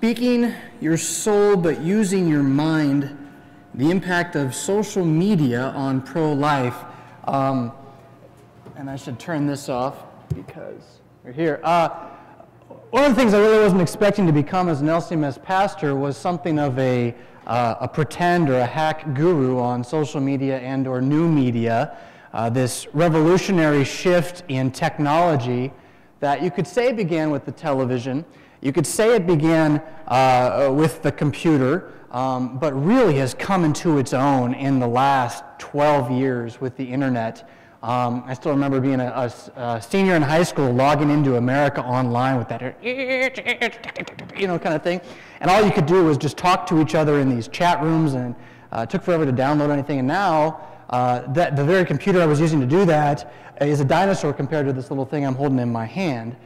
Speaking your soul but using your mind, the impact of social media on pro-life. And I should turn this off because we're here. One of the things I really wasn't expecting to become as an LCMS pastor was something of a pretend or a hack guru on social media and or new media. This revolutionary shift in technology that you could say began with the television. You could say it began with the computer, but really has come into its own in the last 12 years with the internet. I still remember being a senior in high school, logging into America Online with that, you know, kind of thing. And all you could do was just talk to each other in these chat rooms, and it took forever to download anything. And now, that the very computer I was using to do that is a dinosaur compared to this little thing I'm holding in my hand,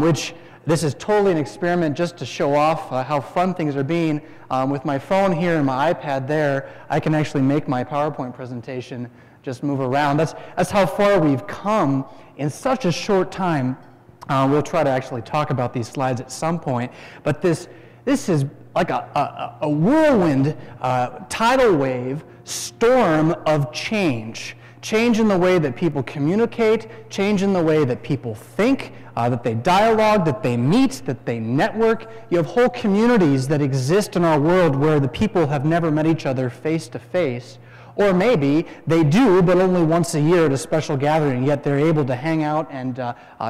which this is totally an experiment just to show off how fun things are being. With my phone here and my iPad there, I can actually make my PowerPoint presentation just move around. That's how far we've come in such a short time. We'll try to actually talk about these slides at some point. But this is like a whirlwind, tidal wave, storm of change. Change in the way that people communicate, change in the way that people think, that they dialogue, that they meet, that they network. You have whole communities that exist in our world where the people have never met each other face to face. Or maybe they do, but only once a year at a special gathering, yet they're able to hang out and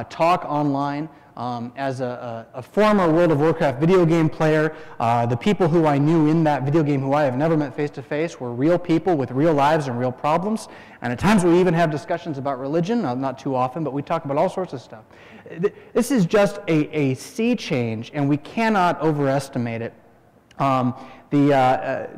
talk online. As a former World of Warcraft video game player, the people who I knew in that video game who I have never met face to face were real people with real lives and real problems. And at times we even have discussions about religion, not too often, but we talk about all sorts of stuff. This is just a sea change, and we cannot overestimate it.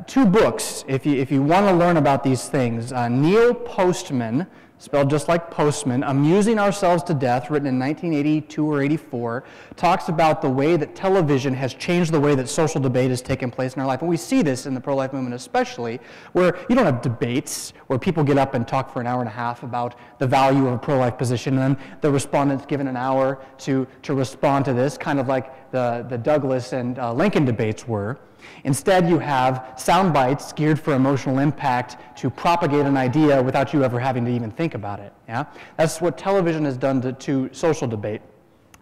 Two books, if you want to learn about these things, Neil Postman, spelled just like Postman, Amusing Ourselves to Death, written in 1982 or 84, talks about the way that television has changed the way that social debate has taken place in our life. And we see this in the pro-life movement especially, where you don't have debates, where people get up and talk for an hour and a half about the value of a pro-life position, and then the respondent's given an hour to respond to this, kind of like the Douglas and Lincoln debates were. Instead, you have sound bites geared for emotional impact to propagate an idea without you ever having to even think about it. Yeah? That's what television has done to social debate.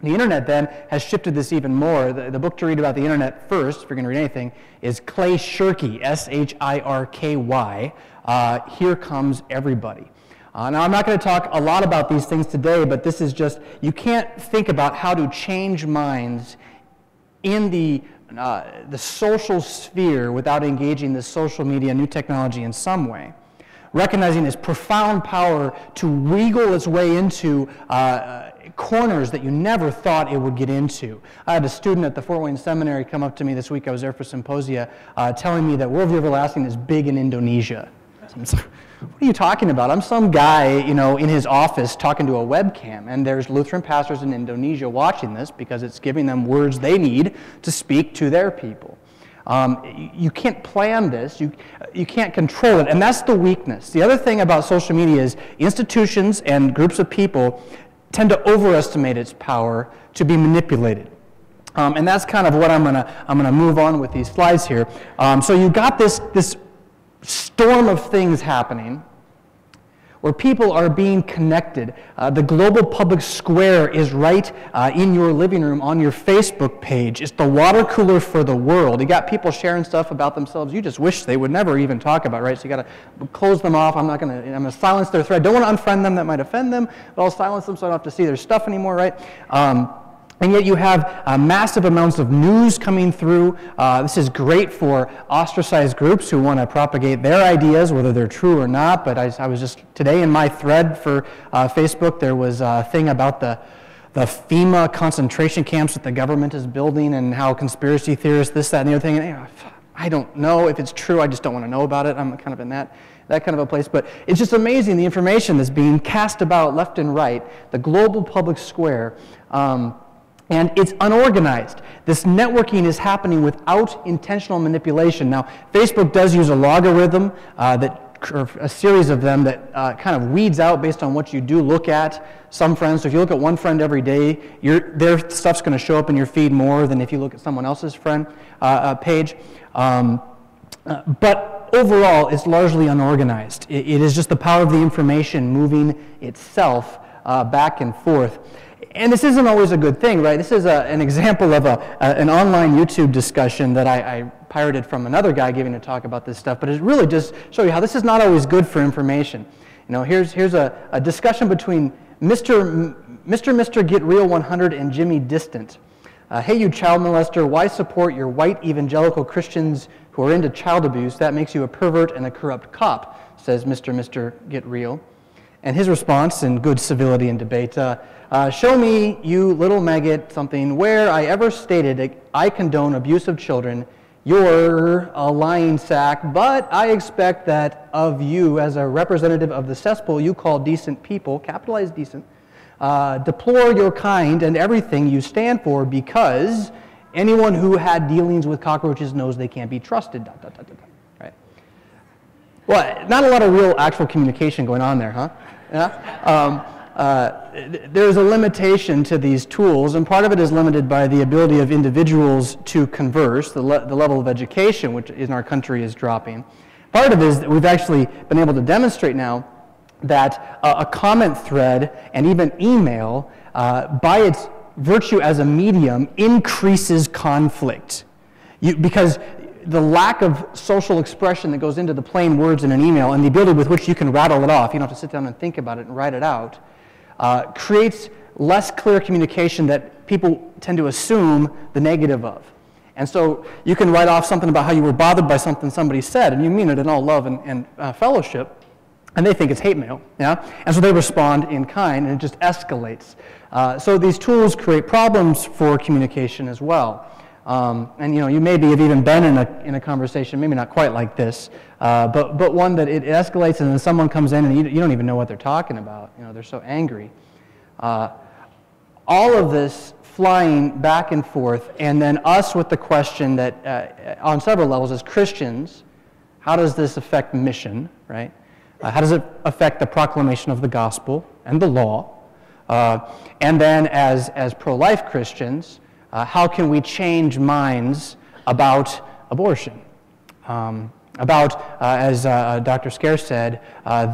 The internet then has shifted this even more. The book to read about the internet first, if you're going to read anything, is Clay Shirky, S-H-I-R-K-Y, Here Comes Everybody. Now, I'm not going to talk a lot about these things today, but this is just, you can't think about how to change minds in the social sphere without engaging the social media, new technology in some way. Recognizing its profound power to wiggle its way into corners that you never thought it would get into. I had a student at the Fort Wayne Seminary come up to me this week, I was there for symposia, telling me that Worldview Everlasting is big in Indonesia. What are you talking about? I'm some guy, you know, in his office talking to a webcam, and there's Lutheran pastors in Indonesia watching this because it's giving them words they need to speak to their people. You can't plan this. You can't control it, and that's the weakness. The other thing about social media is institutions and groups of people tend to overestimate its power to be manipulated. And that's kind of what I'm gonna move on with these slides here. So you got this storm of things happening where people are being connected. The global public square is right in your living room on your Facebook page. It's the water cooler for the world. You got people sharing stuff about themselves you just wish they would never even talk about, right? So you got to close them off. I'm gonna silence their thread. Don't want to unfriend them, that might offend them, but I'll silence them so I don't have to see their stuff anymore, right? And yet you have massive amounts of news coming through. This is great for ostracized groups who want to propagate their ideas, whether they're true or not. But I was just today in my thread for Facebook, there was a thing about the FEMA concentration camps that the government is building and how conspiracy theorists, this, that, and the other thing. And, you know, I don't know if it's true. I just don't want to know about it. I'm kind of in that kind of a place. But it's just amazing the information that's being cast about left and right, the global public square. And it's unorganized. This networking is happening without intentional manipulation. Now, Facebook does use a logarithm that or a series of them that kind of weeds out based on what you do look at. Some friends, so if you look at one friend every day, their stuff's going to show up in your feed more than if you look at someone else's friend page. But overall, it's largely unorganized. It is just the power of the information moving itself back and forth. And this isn't always a good thing, right? This is an example of an online YouTube discussion that I pirated from another guy giving a talk about this stuff, but it really just shows you how this is not always good for information. You know, here's a discussion between Mr. Get Real 100 and Jimmy Distant. Hey, you child molester, why support your white evangelical Christians who are into child abuse? That makes you a pervert and a corrupt cop, says Mr. Get Real. And his response, in good civility and debate, show me, you little maggot, something where I ever stated I condone abuse of children. You're a lying sack, but I expect that of you as a representative of the cesspool you call decent people, capitalized decent, deplore your kind and everything you stand for, because anyone who had dealings with cockroaches knows they can't be trusted, dot, dot, dot, dot, right? Well, not a lot of real actual communication going on there, huh? Yeah? There's a limitation to these tools, and part of it is limited by the ability of individuals to converse, the level of education which in our country is dropping. Part of it is that we've actually been able to demonstrate now that a comment thread and even email, by its virtue as a medium, increases conflict. Because the lack of social expression that goes into the plain words in an email and the ability with which you can rattle it off, you don't have to sit down and think about it and write it out, creates less clear communication that people tend to assume the negative of. And so you can write off something about how you were bothered by something somebody said, and you mean it in all love and fellowship, and they think it's hate mail, yeah? And so they respond in kind, and it just escalates. So these tools create problems for communication as well. And you know, you maybe have even been in a conversation, maybe not quite like this, but one that it escalates, and then someone comes in and you don't even know what they're talking about. You know, they're so angry. All of this flying back and forth, and then us with the question that on several levels as Christians, how does this affect mission, right? How does it affect the proclamation of the gospel and the law? And then as pro-life Christians, how can we change minds about abortion? About, as Dr. Scare said,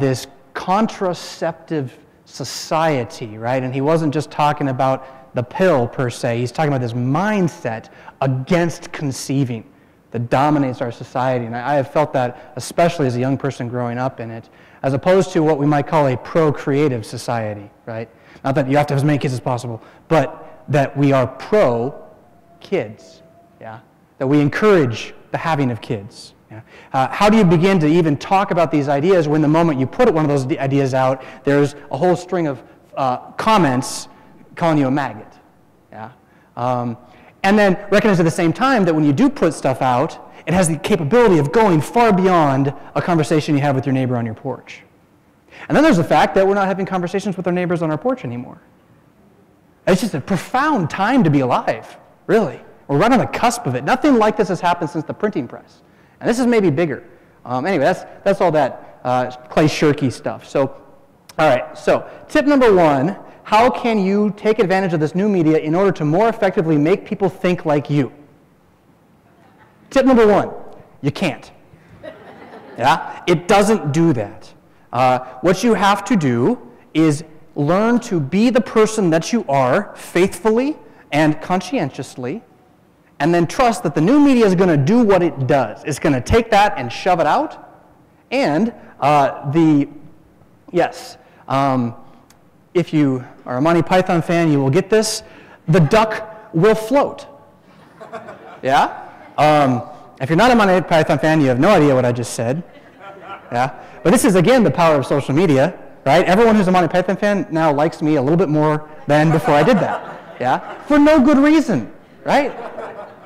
this contraceptive society, right? And he wasn't just talking about the pill per se, he's talking about this mindset against conceiving that dominates our society. And I have felt that, especially as a young person growing up in it, as opposed to what we might call a procreative society, right? Not that you have to have as many kids as possible, but that we are pro-kids, yeah? That we encourage the having of kids. Yeah? How do you begin to even talk about these ideas when the moment you put one of those ideas out, there's a whole string of comments calling you a maggot, yeah? And then recognize at the same time that when you do put stuff out, it has the capability of going far beyond a conversation you have with your neighbor on your porch. And then there's the fact that we're not having conversations with our neighbors on our porch anymore. It's just a profound time to be alive, really. We're right on the cusp of it. Nothing like this has happened since the printing press. And this is maybe bigger. Anyway, that's all that Clay Shirky stuff. So, all right, so tip number one, how can you take advantage of this new media in order to more effectively make people think like you? Tip number one, you can't. Yeah, it doesn't do that. What you have to do is learn to be the person that you are faithfully and conscientiously, and then trust that the new media is going to do what it does. It's going to take that and shove it out. And if you are a Monty Python fan, you will get this. The duck will float. Yeah? If you're not a Monty Python fan, you have no idea what I just said. Yeah? But this is, again, the power of social media. Right? Everyone who's a Monty Python fan now likes me a little bit more than before I did that, yeah? For no good reason, right?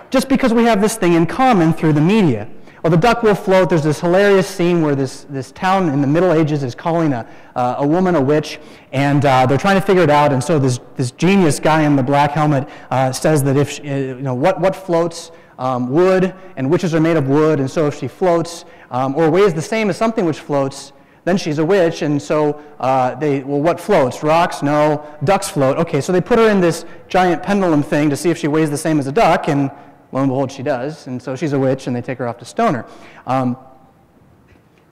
Just because we have this thing in common through the media. Well, the duck will float. There's this hilarious scene where this town in the Middle Ages is calling a woman a witch, and they're trying to figure it out, and so this genius guy in the black helmet says that if, you know, what floats? Wood, and witches are made of wood, and so if she floats, or weighs is the same as something which floats, then she's a witch. And so what floats? Rocks? No. Ducks float. Okay, so they put her in this giant pendulum thing to see if she weighs the same as a duck, and lo and behold, she does. And so she's a witch, and they take her off to stone her.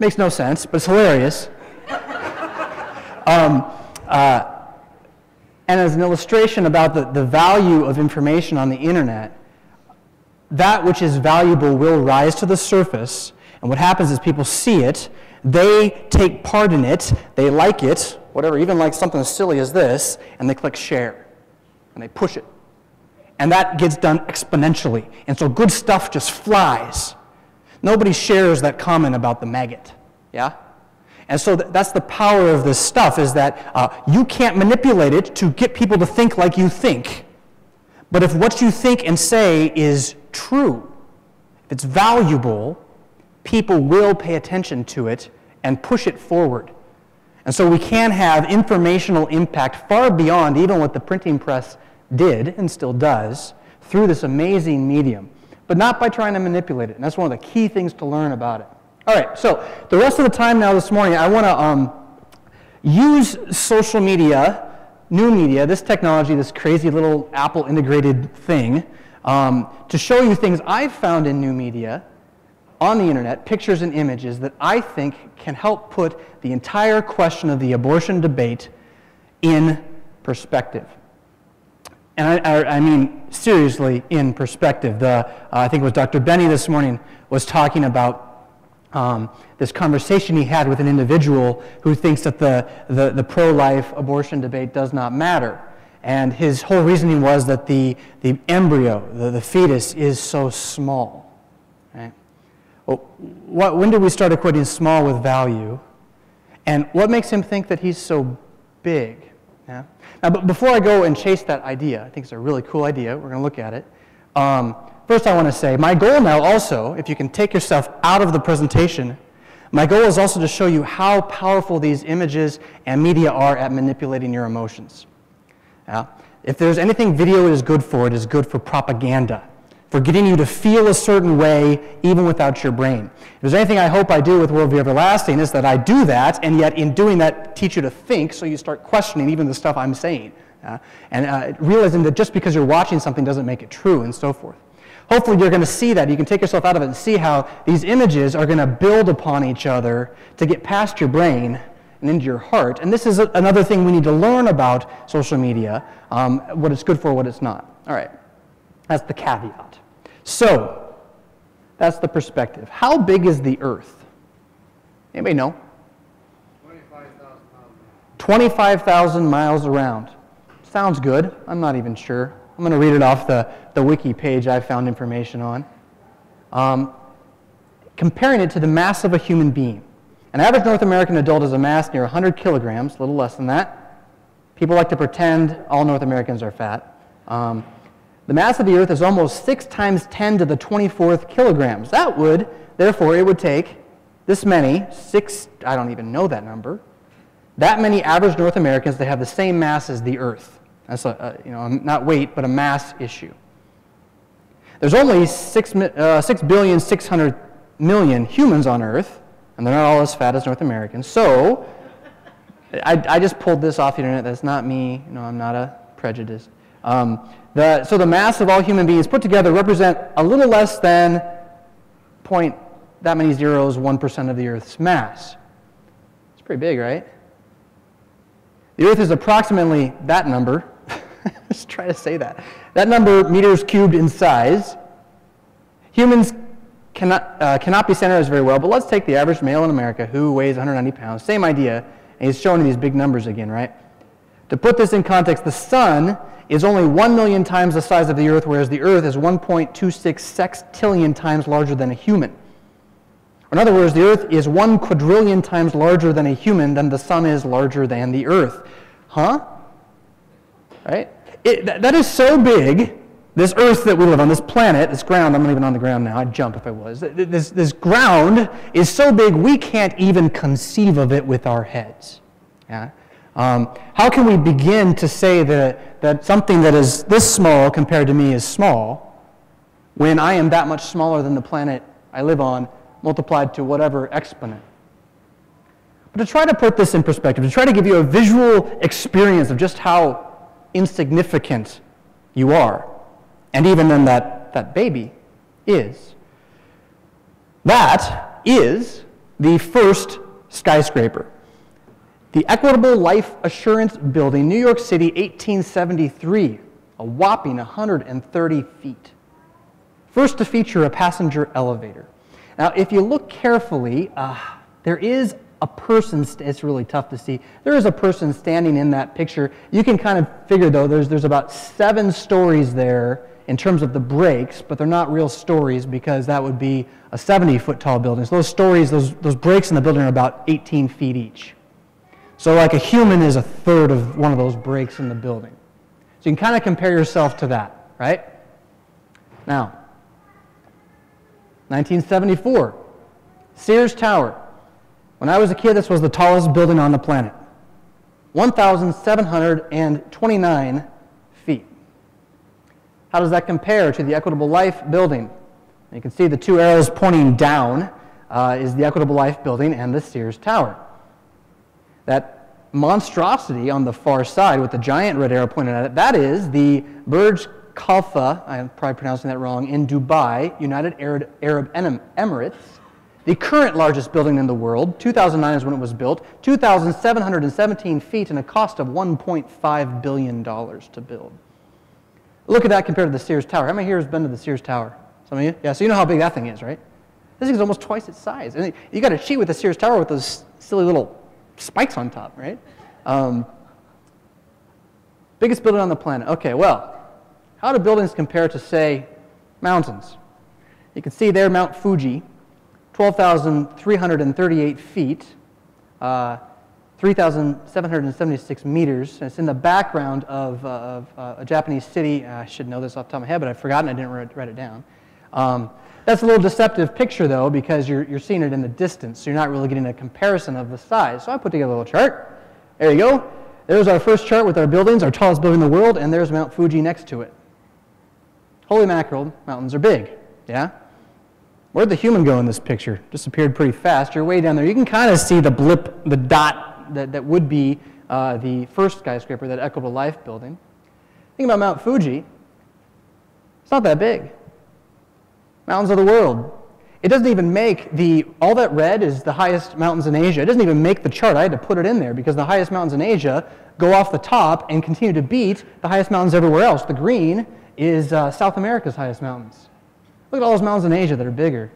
Makes no sense, but it's hilarious. And as an illustration about the value of information on the internet, that which is valuable will rise to the surface. And what happens is people see it, they take part in it, they like it, whatever, even like something as silly as this, and they click share, and they push it. And that gets done exponentially. And so good stuff just flies. Nobody shares that comment about the maggot, yeah? And so that's the power of this stuff, is that you can't manipulate it to get people to think like you think. But if what you think and say is true, if it's valuable, people will pay attention to it and push it forward. And so we can have informational impact far beyond even what the printing press did and still does through this amazing medium, but not by trying to manipulate it. And that's one of the key things to learn about it. All right, so the rest of the time now this morning, I want to use social media, new media, this technology, this crazy little Apple integrated thing, to show you things I've found in new media on the internet, pictures and images, that I think can help put the entire question of the abortion debate in perspective. And I mean seriously in perspective. I think it was Dr. Benny this morning was talking about this conversation he had with an individual who thinks that the pro-life abortion debate does not matter. And his whole reasoning was that the embryo, the fetus, is so small. Right? Well, when do we start equating small with value? And what makes him think that he's so big? Yeah? Now, but before I go and chase that idea, I think it's a really cool idea. We're going to look at it. First, I want to say, my goal now also, if you can take yourself out of the presentation, my goal is also to show you how powerful these images and media are at manipulating your emotions. Yeah? If there's anything video is good for, it is good for propaganda, for getting you to feel a certain way even without your brain. If there's anything I hope I do with Worldview Everlasting is that I do that, and yet in doing that, teach you to think, so you start questioning even the stuff I'm saying. Yeah? And realizing that just because you're watching something doesn't make it true, and so forth. Hopefully you're going to see that. You can take yourself out of it and see how these images are going to build upon each other to get past your brain and into your heart. And this is another thing we need to learn about social media, what it's good for, what it's not. All right, that's the caveat. So that's the perspective. How big is the Earth? Anybody know? 25,000 miles. 25,000 miles around. Sounds good. I'm not even sure. I'm going to read it off the wiki page I found information on. Comparing it to the mass of a human being. An average North American adult is a mass near 100 kilograms, a little less than that. People like to pretend all North Americans are fat. The mass of the Earth is almost 6 × 10⁻²⁴ kilograms. That would, therefore, it would take this many, I don't even know that number, that many average North Americans that have the same mass as the Earth. That's a, not weight, but a mass issue. There's only 6,600,000,000 humans on Earth, and they're not all as fat as North Americans. So I just pulled this off the internet. That's not me. No, I'm not a prejudice. So the mass of all human beings put together represent a little less than point that many zeros, 1% of the Earth's mass. It's pretty big, right? The Earth is approximately that number. Just try to say that. That number meters cubed in size. Humans cannot be standardized very well, but let's take the average male in America who weighs 190 pounds. Same idea, and he's showing these big numbers again, right? To put this in context, the sun is only 1 million times the size of the Earth, whereas the Earth is 1.26 sextillion times larger than a human. In other words, the Earth is 1 quadrillion times larger than a human than the sun is larger than the Earth. Huh? Right? That is so big, this Earth that we live on, this planet, this ground, I'm not even on the ground now, I'd jump if I was. This ground is so big we can't even conceive of it with our heads. Yeah? How can we begin to say that something that is this small compared to me is small when I am that much smaller than the planet I live on multiplied to whatever exponent. But to try to put this in perspective, to try to give you a visual experience of just how insignificant you are, and even then that baby is, that is the first skyscraper. The Equitable Life Assurance Building, New York City, 1873, a whopping 130 feet. First to feature a passenger elevator. Now, if you look carefully, there is a person, it's really tough to see, there is a person standing in that picture. You can kind of figure, though, there's about 7 stories there in terms of the breaks, but they're not real stories because that would be a 70-foot tall building. So those stories, those breaks in the building are about 18 feet each. So like a human is a third of one of those breaks in the building. So you can kind of compare yourself to that, right? Now, 1974, Sears Tower. When I was a kid, this was the tallest building on the planet. 1,729 feet. How does that compare to the Equitable Life Building? And you can see the 2 arrows pointing down is the Equitable Life Building and the Sears Tower. That monstrosity on the far side with the giant red arrow pointed at it, that is the Burj Khalifa, I'm probably pronouncing that wrong, in Dubai, United Arab Emirates, the current largest building in the world. 2009 is when it was built, 2,717 feet and a cost of $1.5 billion to build. Look at that compared to the Sears Tower. How many here has been to the Sears Tower? Some of you? Yeah, so you know how big that thing is, right? This thing is almost twice its size. And you got to cheat with the Sears Tower with those silly little spikes on top, right? Biggest building on the planet. Okay, well, how do buildings compare to, say, mountains? You can see there Mount Fuji, 12,338 feet, 3,776 meters. And it's in the background of a Japanese city. I should know this off the top of my head, but I've forgotten. I didn't write it down. That's a little deceptive picture, though, because you're seeing it in the distance, so you're not really getting a comparison of the size. So I put together a little chart. There you go. There's our first chart with our buildings, our tallest building in the world, and there's Mount Fuji next to it. Holy mackerel, mountains are big, yeah? Where'd the human go in this picture? Disappeared pretty fast. You're way down there. You can kind of see the blip, the dot that would be the first skyscraper, that Equitable Life Building. Think about Mount Fuji. It's not that big. Mountains of the world. It doesn't even make the, all that red is the highest mountains in Asia. It doesn't even make the chart. I had to put it in there because the highest mountains in Asia go off the top and continue to beat the highest mountains everywhere else. The green is South America's highest mountains. Look at all those mountains in Asia that are bigger.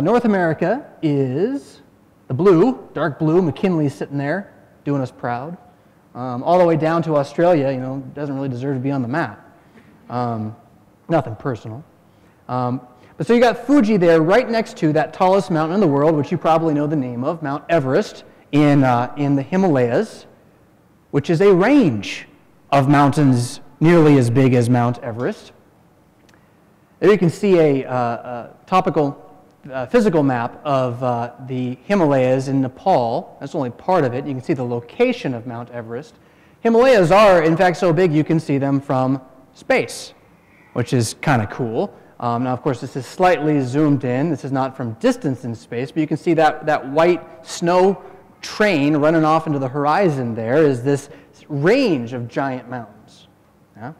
North America is the blue, dark blue. McKinley's sitting there doing us proud. All the way down to Australia, you know, doesn't really deserve to be on the map. Nothing personal. But so you got Fuji there right next to that tallest mountain in the world, which you probably know the name of, Mount Everest in the Himalayas, which is a range of mountains nearly as big as Mount Everest. There you can see a topical physical map of the Himalayas in Nepal. That's only part of it. You can see the location of Mount Everest. Himalayas are, in fact, so big you can see them from space, which is kind of cool. Now, of course, this is slightly zoomed in. This is not from distance in space, but you can see that white snow train running off into the horizon there is this range of giant mountains. Yeah.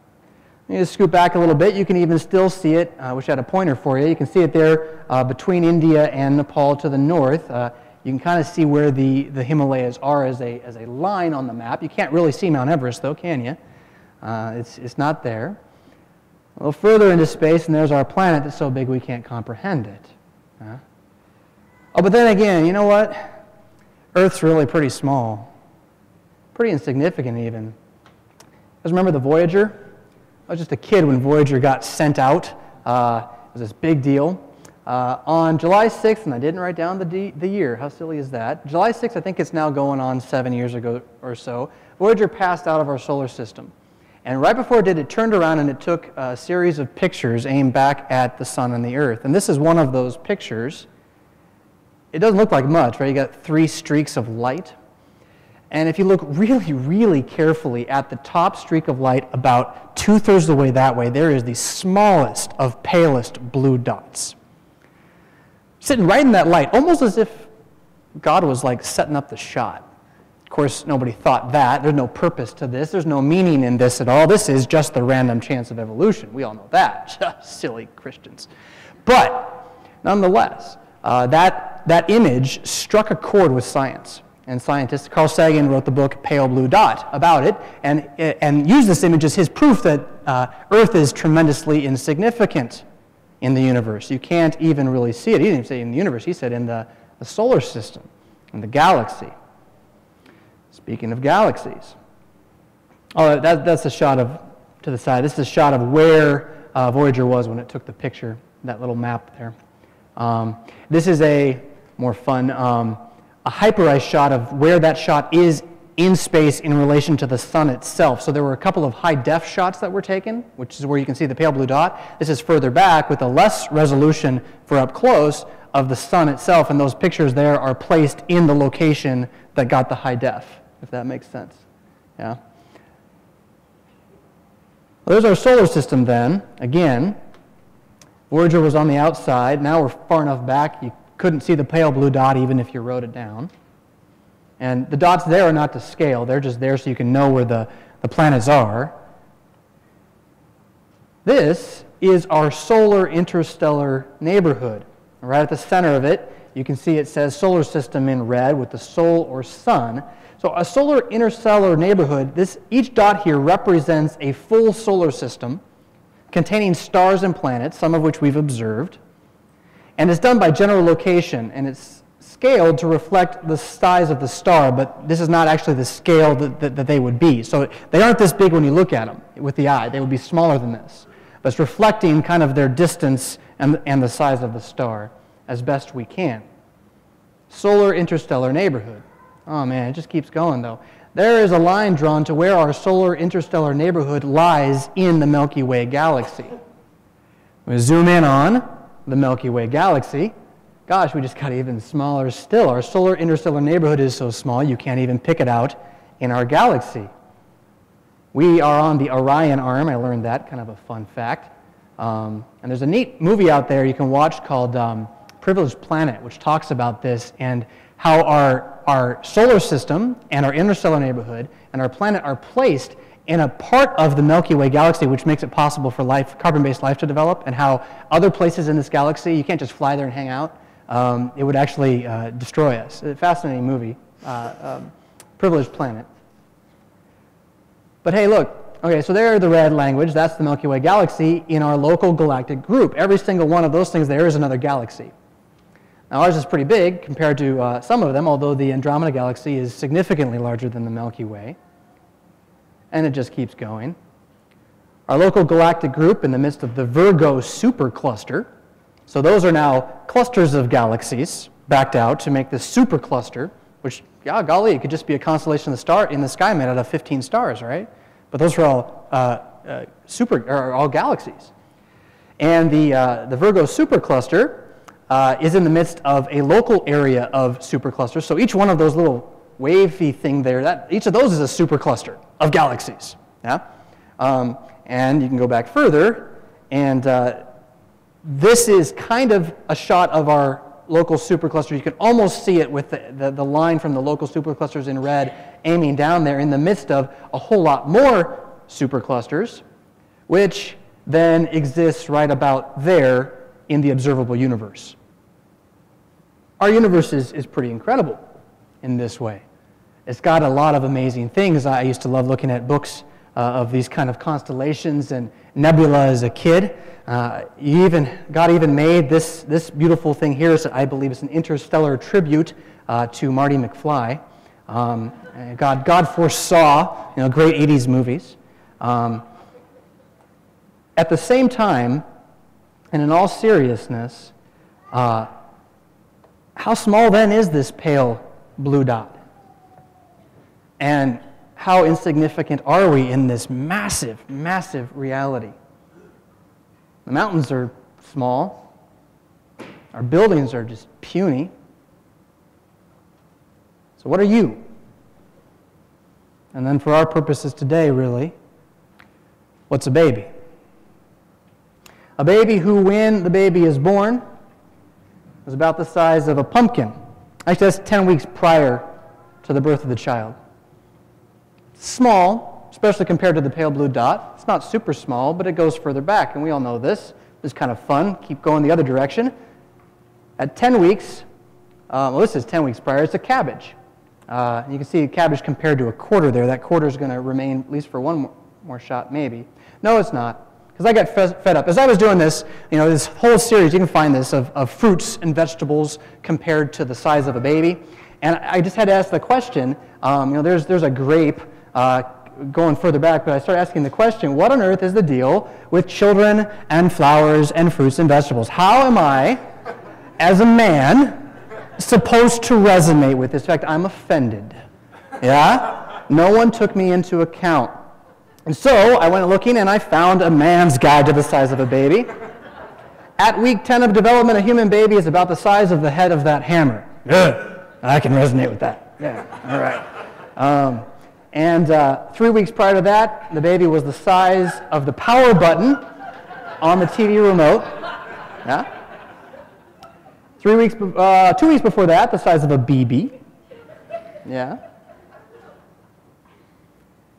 You just scoot back a little bit. You can even still see it. I wish I had a pointer for you. You can see it there between India and Nepal to the north. You can kind of see where the Himalayas are as a line on the map. You can't really see Mount Everest, though, can you? It's not there. A little further into space, and there's our planet that's so big we can't comprehend it. Huh? Oh, but then again, you know what? Earth's really pretty small. Pretty insignificant, even. Guys remember the Voyager? I was just a kid when Voyager got sent out. It was this big deal. On July 6th, and I didn't write down the year. How silly is that? July 6th, I think it's now going on 7 years ago or so, Voyager passed out of our solar system. And right before it did, it turned around and it took a series of pictures aimed back at the sun and the earth. And this is one of those pictures. It doesn't look like much, right? You got 3 streaks of light. And if you look really, really carefully at the top streak of light, about 2/3 of the way that way, there is the smallest of palest blue dots. sitting right in that light, almost as if God was like setting up the shot. Of course, nobody thought that. There's no purpose to this. There's no meaning in this at all. This is just the random chance of evolution. We all know that. Silly Christians. But nonetheless, that image struck a chord with science and scientists. Carl Sagan wrote the book Pale Blue Dot about it and used this image as his proof that Earth is tremendously insignificant in the universe. You can't even really see it. He didn't even say in the universe. He said in the solar system, in the galaxy. Speaking of galaxies. Oh, that's a shot of, to the side. This is a shot of where Voyager was when it took the picture, that little map there. This is a more fun, a hyperized shot of where that shot is in space in relation to the sun itself. So there were a couple of high-def shots that were taken, which is where you can see the pale blue dot. This is further back with a less resolution for up close of the sun itself, and those pictures there are placed in the location that got the high-def. If that makes sense. Yeah. Well, there's our solar system then. Again, Voyager was on the outside. Now we're far enough back you couldn't see the pale blue dot even if you wrote it down. And the dots there are not to scale. They're just there so you can know where the planets are. This is our solar interstellar neighborhood. Right at the center of it, you can see it says solar system in red with the sol or sun. So a solar interstellar neighborhood, each dot here represents a full solar system containing stars and planets, some of which we've observed. And it's done by general location, and it's scaled to reflect the size of the star, but this is not actually the scale that they would be. So they aren't this big when you look at them with the eye. They would be smaller than this. But it's reflecting kind of their distance and the size of the star as best we can. Solar interstellar neighborhood. Oh man, it just keeps going though. There is a line drawn to where our solar interstellar neighborhood lies in the Milky Way galaxy. We zoom in on the Milky Way galaxy. Gosh, we just got even smaller still. Our solar interstellar neighborhood is so small you can't even pick it out in our galaxy. We are on the Orion arm. I learned that, kind of a fun fact. And there's a neat movie out there you can watch called Privileged Planet, which talks about this and how our solar system and our interstellar neighborhood and our planet are placed in a part of the Milky Way galaxy, which makes it possible for life, carbon-based life to develop, and how other places in this galaxy, you can't just fly there and hang out. It would actually destroy us. A fascinating movie, Privileged Planet. But hey, look. Okay, so there are the red language. That's the Milky Way galaxy in our local galactic group. Every single one of those things there is another galaxy. Now, ours is pretty big compared to some of them, although the Andromeda galaxy is significantly larger than the Milky Way. And it just keeps going. Our local galactic group in the midst of the Virgo supercluster. So those are now clusters of galaxies backed out to make this supercluster, which, yeah, golly, it could just be a constellation of the star in the sky made out of 15 stars, right? But those are all all galaxies. And the Virgo supercluster is in the midst of a local area of superclusters. So each one of those little wavy thing there, each of those is a supercluster of galaxies. Yeah? And you can go back further, and this is kind of a shot of our local supercluster. You can almost see it with the line from the local superclusters in red aiming down there in the midst of a whole lot more superclusters, which then exists right about there in the observable universe. Our universe is pretty incredible in this way. It's got a lot of amazing things. I used to love looking at books of these kind of constellations and nebula as a kid. God even made this beautiful thing here. So I believe it's an interstellar tribute to Marty McFly. God foresaw, you know, great 80s movies. At the same time, and in all seriousness, how small then is this pale blue dot? And how insignificant are we in this massive, massive reality? The mountains are small. Our buildings are just puny. So what are you? And then for our purposes today, really, what's a baby? A baby who, when the baby is born, was about the size of a pumpkin. Actually, that's 10 weeks prior to the birth of the child. Small, especially compared to the pale blue dot. It's not super small, but it goes further back, and we all know this. It's kind of fun. Keep going the other direction. At 10 weeks, well, this is 10 weeks prior. It's a cabbage. You can see a cabbage compared to a quarter there. That quarter is going to remain at least for one more shot, maybe. No, it's not. Because I got fed up. As I was doing this, you know, this whole series, you can find this, of fruits and vegetables compared to the size of a baby. And I just had to ask the question, you know, there's a grape going further back, but I started asking the question, what on earth is the deal with children and flowers and fruits and vegetables? How am I, as a man, supposed to resonate with this? In fact, I'm offended. Yeah? No one took me into account. And so I went looking and I found a man's guide to the size of a baby. At week 10 of development, a human baby is about the size of the head of that hammer. Yeah. I can resonate with that. Yeah, all right. And 3 weeks prior to that, the baby was the size of the power button on the TV remote. Yeah. 3 weeks, 2 weeks before that, the size of a BB. Yeah.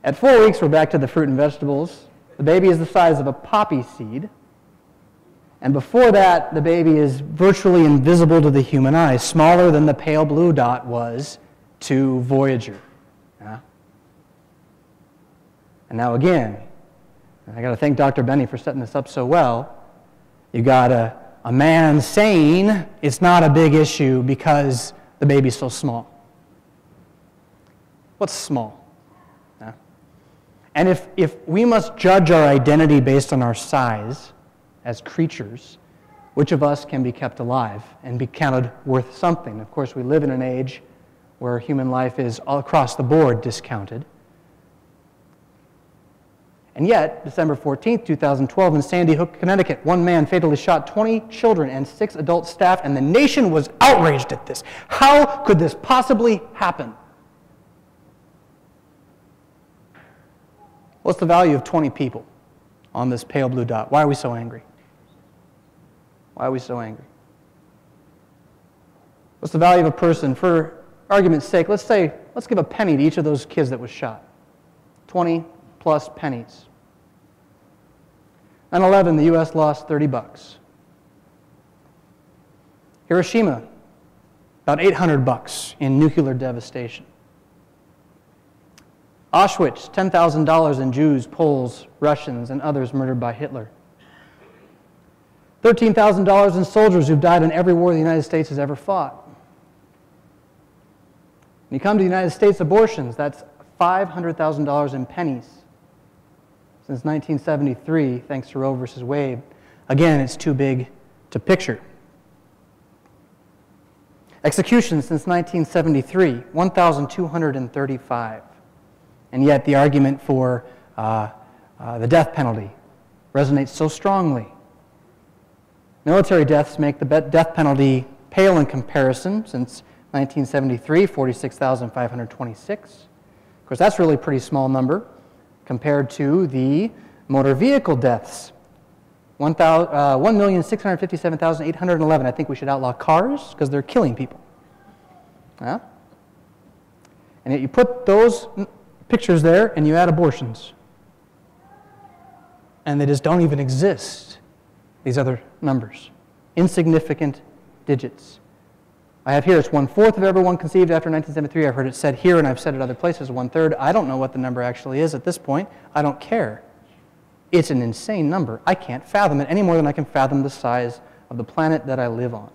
At 4 weeks, we're back to the fruit and vegetables. The baby is the size of a poppy seed. And before that, the baby is virtually invisible to the human eye, smaller than the pale blue dot was to Voyager. Yeah. And now again, I got to thank Dr. Benny for setting this up so well. You got a man saying it's not a big issue because the baby's so small. What's small? And if we must judge our identity based on our size as creatures, which of us can be kept alive and be counted worth something? Of course, we live in an age where human life is all across the board discounted. And yet, December 14th, 2012, in Sandy Hook, Connecticut, one man fatally shot 20 children and 6 adult staff, and the nation was outraged at this. How could this possibly happen? What's the value of 20 people on this pale blue dot? Why are we so angry? Why are we so angry? What's the value of a person? For argument's sake, let's say, let's give a penny to each of those kids that was shot. 20 plus pennies. 9/11, the U.S. lost 30 bucks. Hiroshima, about 800 bucks in nuclear devastation. Auschwitz, $10,000 in Jews, Poles, Russians, and others murdered by Hitler. $13,000 in soldiers who've died in every war the United States has ever fought. When you come to the United States abortions, that's $500,000 in pennies. Since 1973, thanks to Roe v. Wade, again, it's too big to picture. Executions since 1973, 1,235. And yet the argument for the death penalty resonates so strongly. Military deaths make the death penalty pale in comparison. Since 1973, 46,526. Of course, that's really a pretty small number compared to the motor vehicle deaths. 1,657,811. I think we should outlaw cars because they're killing people. Yeah? And yet you put those pictures there, and you add abortions. And they just don't even exist, these other numbers. Insignificant digits. I have here, it's 1/4 of everyone conceived after 1973. I've heard it said here, and I've said it other places, 1/3. I don't know what the number actually is at this point. I don't care. It's an insane number. I can't fathom it any more than I can fathom the size of the planet that I live on.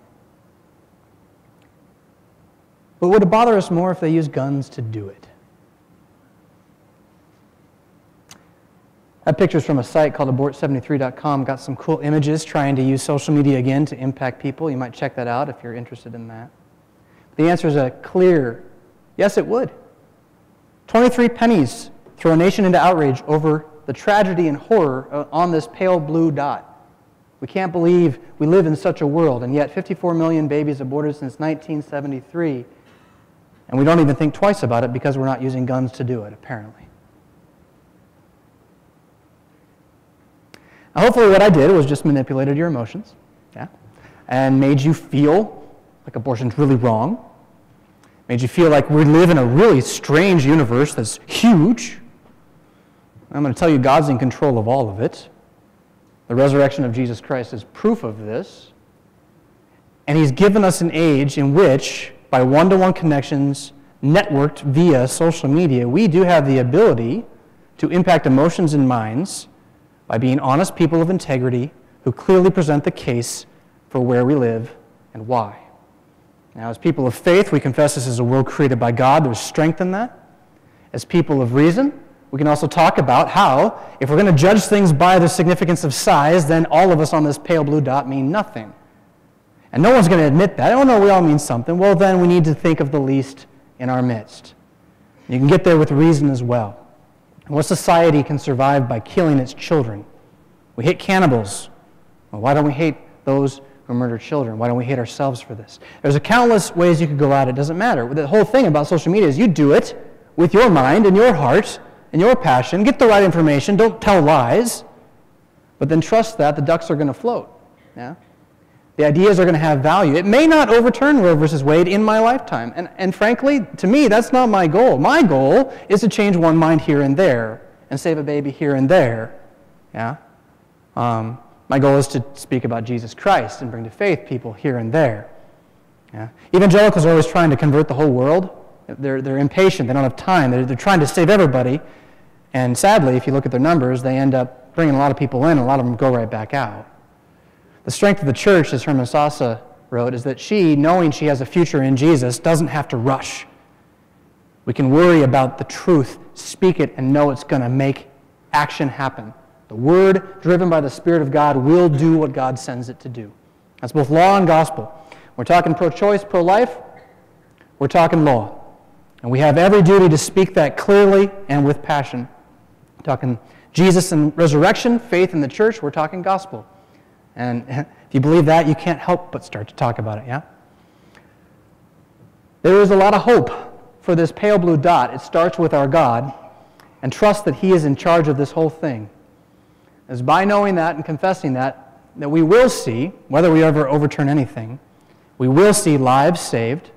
But would it bother us more if they used guns to do it? I have pictures from a site called abort73.com, got some cool images trying to use social media again to impact people. You might check that out if you're interested in that. The answer is a clear, yes it would. 23 pennies throw a nation into outrage over the tragedy and horror on this pale blue dot. We can't believe we live in such a world, and yet 54 million babies aborted since 1973, and we don't even think twice about it because we're not using guns to do it, apparently. Hopefully what I did was just manipulated your emotions, yeah, and made you feel like abortion's really wrong. Made you feel like we live in a really strange universe that's huge. I'm going to tell you God's in control of all of it. The resurrection of Jesus Christ is proof of this. And he's given us an age in which, by one-to-one connections, networked via social media, we do have the ability to impact emotions and minds by being honest people of integrity who clearly present the case for where we live and why. Now, as people of faith, we confess this is a world created by God. There's strength in that. As people of reason, we can also talk about how, if we're going to judge things by the significance of size, then all of us on this pale blue dot mean nothing. And no one's going to admit that. Oh, no, we all mean something. Well, then we need to think of the least in our midst. You can get there with reason as well. And what society can survive by killing its children? We hate cannibals. Well, why don't we hate those who murder children? Why don't we hate ourselves for this? There's countless ways you could go at it. It doesn't matter. The whole thing about social media is you do it with your mind and your heart and your passion. Get the right information. Don't tell lies. But then trust that the ducks are going to float. Yeah? The ideas are going to have value. It may not overturn Roe versus Wade in my lifetime. And frankly, to me, that's not my goal. My goal is to change one mind here and there and save a baby here and there. Yeah? My goal is to speak about Jesus Christ and bring to faith people here and there. Yeah? Evangelicals are always trying to convert the whole world. They're impatient. They don't have time. They're trying to save everybody. And sadly, if you look at their numbers, they end up bringing a lot of people in and a lot of them go right back out. The strength of the church, as Herman Sassa wrote, is that she, knowing she has a future in Jesus, doesn't have to rush. We can worry about the truth, speak it, and know it's going to make action happen. The word driven by the Spirit of God will do what God sends it to do. That's both law and gospel. We're talking pro-choice, pro-life. We're talking law. And we have every duty to speak that clearly and with passion. We're talking Jesus and resurrection, faith in the church. We're talking gospel. And if you believe that, you can't help but start to talk about it, yeah? There is a lot of hope for this pale blue dot. It starts with our God, and trust that He is in charge of this whole thing. It's by knowing that and confessing that, that we will see, whether we ever overturn anything, we will see lives saved,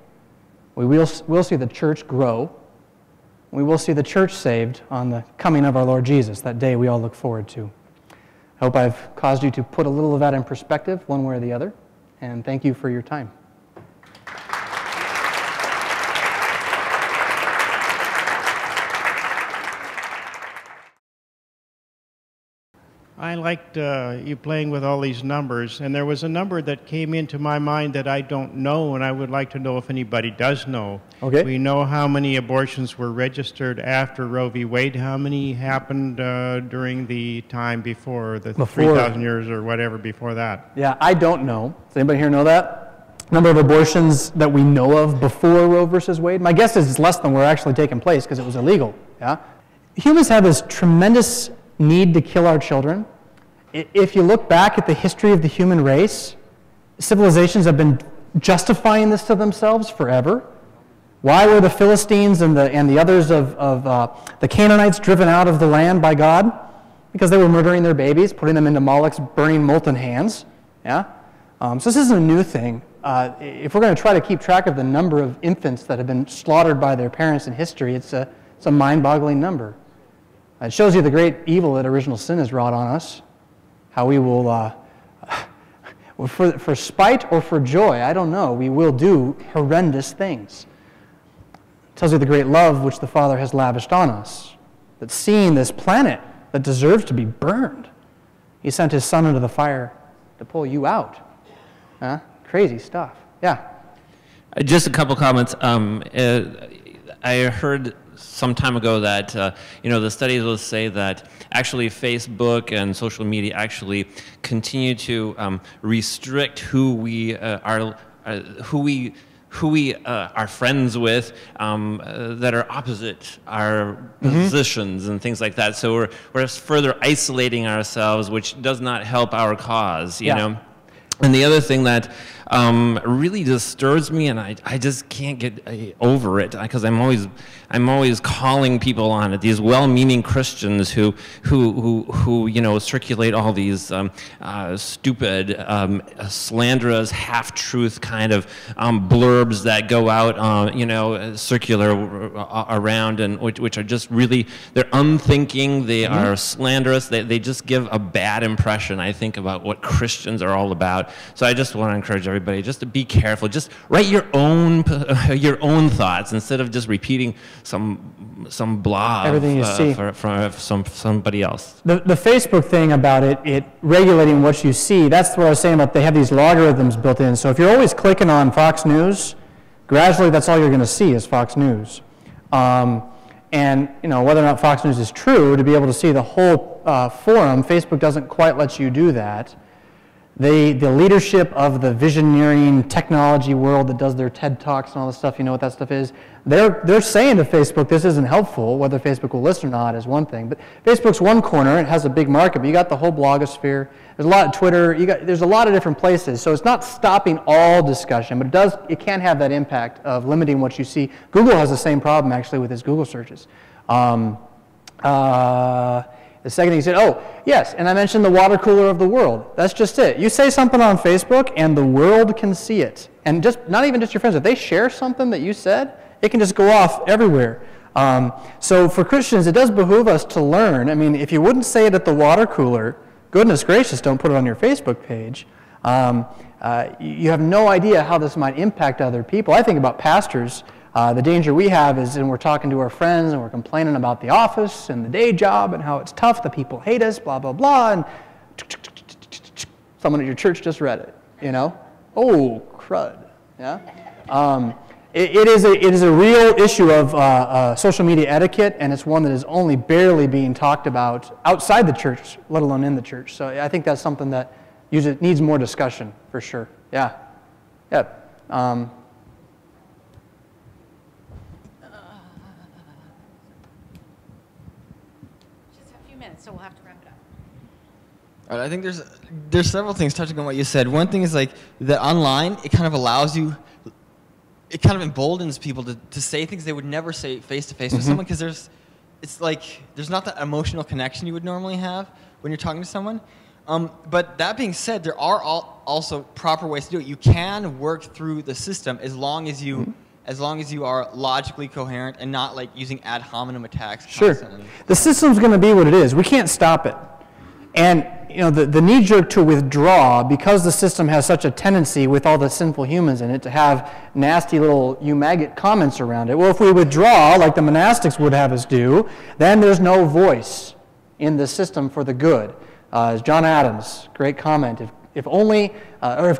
we will see the church grow, we will see the church saved on the coming of our Lord Jesus, that day we all look forward to. I hope I've caused you to put a little of that in perspective, one way or the other, and thank you for your time. I liked you playing with all these numbers, and there was a number that came into my mind that I don't know, and I would like to know if anybody does know. Okay. We know how many abortions were registered after Roe v. Wade, how many happened during the time before, the 3,000 years or whatever before that. Yeah, I don't know. Does anybody here know that? Number of abortions that we know of before Roe versus Wade? My guess is it's less than were actually taking place because it was illegal. Yeah? Humans have this tremendous need to kill our children. If you look back at the history of the human race, civilizations have been justifying this to themselves forever. Why were the Philistines and the others of the Canaanites driven out of the land by God? Because they were murdering their babies, putting them into Moloch's burning molten hands. Yeah? So this isn't a new thing. If we're going to try to keep track of the number of infants that have been slaughtered by their parents in history, it's a mind-boggling number. It shows you the great evil that original sin has wrought on us, how we will, for spite or for joy, I don't know, we will do horrendous things. It tells you the great love which the Father has lavished on us, that seeing this planet that deserves to be burned, He sent His Son into the fire to pull you out. Huh? Crazy stuff. Yeah? Just a couple comments. I heard some time ago that the studies will say that actually Facebook and social media actually continue to restrict who we are friends with that are opposite our positions and things like that. So we're further isolating ourselves, which does not help our cause, you know. And the other thing that really disturbs me, and I just can't get over it, because I'm always calling people on it. These well-meaning Christians who you know, circulate all these stupid, slanderous, half-truth kind of blurbs that go out, you know, circular around, and which are just really, they're unthinking, they are slanderous, they just give a bad impression, I think, about what Christians are all about. So I just want to encourage everybody just to be careful. Just write your own thoughts instead of just repeating some blob from somebody else. The Facebook thing about it regulating what you see, that's what I was saying about they have these logarithms built in. So if you're always clicking on Fox News, gradually that's all you're going to see is Fox News. And you know, whether or not Fox News is true, to be able to see the whole forum, Facebook doesn't quite let you do that. The leadership of the visioneering technology world that does their TED Talks and all this stuff, you know what that stuff is, they're saying to Facebook, this isn't helpful. Whether Facebook will listen or not is one thing. But Facebook's one corner, it has a big market, but you got the whole blogosphere, there's a lot of Twitter, there's a lot of different places. So it's not stopping all discussion, but it can have that impact of limiting what you see. Google has the same problem, actually, with its Google searches. The second thing he said, oh, yes, and I mentioned the water cooler of the world. That's just it. You say something on Facebook, and the world can see it. And just not even just your friends. If they share something that you said, it can just go off everywhere. So for Christians, it does behoove us to learn. I mean, if you wouldn't say it at the water cooler, goodness gracious, don't put it on your Facebook page. You have no idea how this might impact other people. I think about pastors. The danger we have is, and we're talking to our friends, and we're complaining about the office and the day job and how it's tough, the people hate us, blah, blah, blah, and someone at your church just read it, you know? Oh, crud, yeah? It is a real issue of social media etiquette, and it's one that is only barely being talked about outside the church, let alone in the church. So I think that's something that needs more discussion, for sure. Yeah, yeah. So we'll have to wrap it up. All right, I think there's several things touching on what you said. One thing is like that online, it kind of allows you, it kind of emboldens people to say things they would never say face-to-face with someone, because there's not that emotional connection you would normally have when you're talking to someone. But that being said, there are also proper ways to do it. You can work through the system as long as you as long as you are logically coherent and not like using ad hominem attacks constantly. Sure. The system's going to be what it is. We can't stop it. And you know, the knee-jerk to withdraw, because the system has such a tendency with all the sinful humans in it to have nasty little you maggot comments around it. Well, if we withdraw like the monastics would have us do, then there's no voice in the system for the good. As John Adams, great comment. If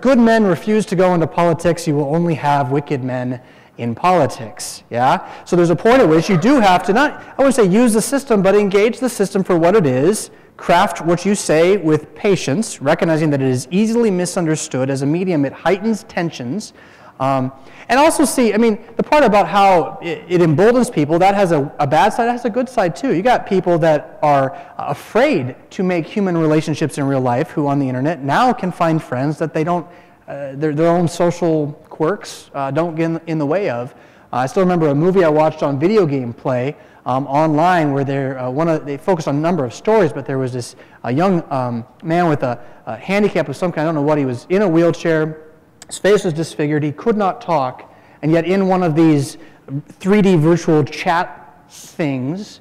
good men refuse to go into politics, you will only have wicked men in politics, yeah? So there's a point at which you do have to not, I wouldn't say use the system, but engage the system for what it is, craft what you say with patience, recognizing that it is easily misunderstood. As a medium, it heightens tensions. And also see, I mean, the part about how it emboldens people, that has a bad side, that has a good side too. You got people that are afraid to make human relationships in real life who on the internet now can find friends that they don't, their own social quirks don't get in the way of. I still remember a movie I watched on video game play online where they focused on a number of stories, but there was this young man with a handicap of some kind. I don't know what he was, in a wheelchair. His face was disfigured. He could not talk, and yet in one of these 3D virtual chat things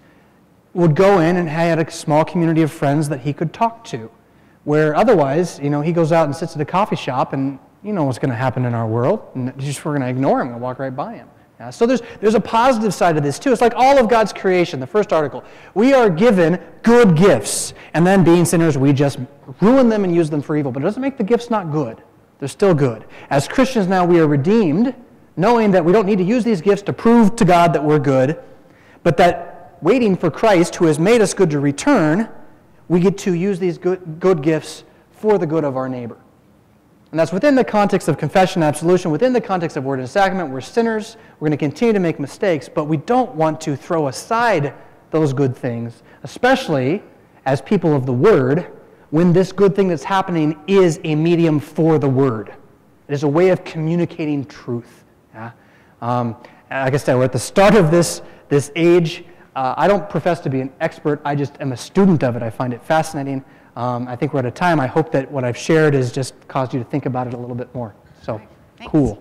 would go in and had a small community of friends that he could talk to. Where otherwise, you know, he goes out and sits at a coffee shop, and you know what's going to happen in our world. And just we're going to ignore him and walk right by him. Yeah, so there's a positive side to this too. It's like all of God's creation. The first article, we are given good gifts, and then being sinners, we just ruin them and use them for evil. But it doesn't make the gifts not good. They're still good. As Christians now, we are redeemed, knowing that we don't need to use these gifts to prove to God that we're good, but that waiting for Christ, who has made us good to return, we get to use these good gifts for the good of our neighbor. And that's within the context of confession and absolution, within the context of word and sacrament. We're sinners. We're going to continue to make mistakes, but we don't want to throw aside those good things, especially as people of the Word, when this good thing that's happening is a medium for the Word. It is a way of communicating truth. Yeah? Like I said, we're at the start of this age. I don't profess to be an expert. I just am a student of it. I find it fascinating. I think we're at a time. I hope that what I've shared has just caused you to think about it a little bit more. So, thanks. Cool.